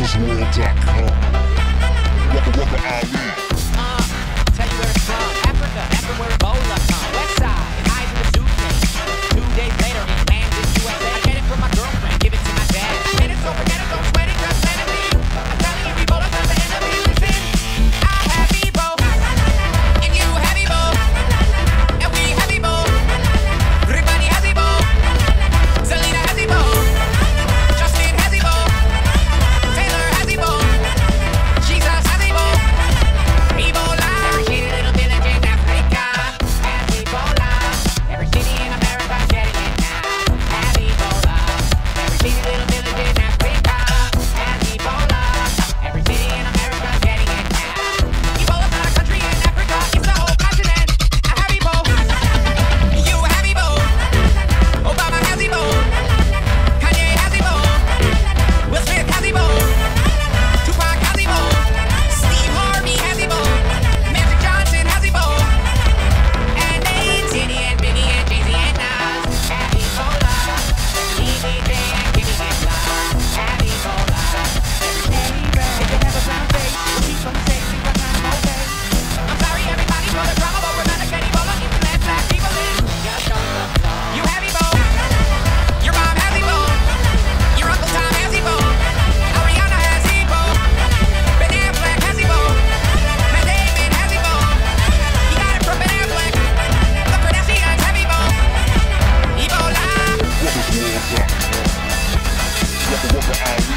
Rappersworld.com. Waka Ali. Tell you where it's from. Africa, everywhere Ebola.com. Westside, eyes in the suitcase. 2 days later, in Kansas, USA. I get it from my girlfriend, give it to my dad. And it's over, get it, don't sweat it, just let it be. I'm telling you, Ebola, not the enemy. Listen, I have Ebo. And you have Ebo. And we have Ebo. Everybody has Ebo. Selena has Ebo. Justin has Ebo. Taylor has Ebo. Jesus has Ebo. Ebola. Every city, little village in Africa has Ebola. Every city in America getting it now has Ebola. Every city, little village in Africa has Ebola. Every city in America getting it now. Ebola's not a country in Africa, it's the whole continent. I have Ebo. You have Ebo. Obama has Ebo. Kanye has Ebo. Will Smith has Ebo. Tupac has Ebo. Steve Harvey has Ebo. Magic Johnson has Ebo. And they, Diddy and Biggie and Jay-Z and Nas have Ebola. DDJ and Kimmy and Nas have Ebola. If you have a brown face, keep from the same, keep from the whole face. I'm sorry everybody for the drama, but we're not against Ebola. It's the last black people in. Just don't look low. You have Ebo. Your mom has Ebo. Your Uncle Tom has Ebo. Ariana has Ebo. Ben Affleck has Ebo. Matt Damon has Ebo. He got it from Ben Affleck. The Kardashians have Ebo. Ebola. Rappersworld.com. Waka Ali.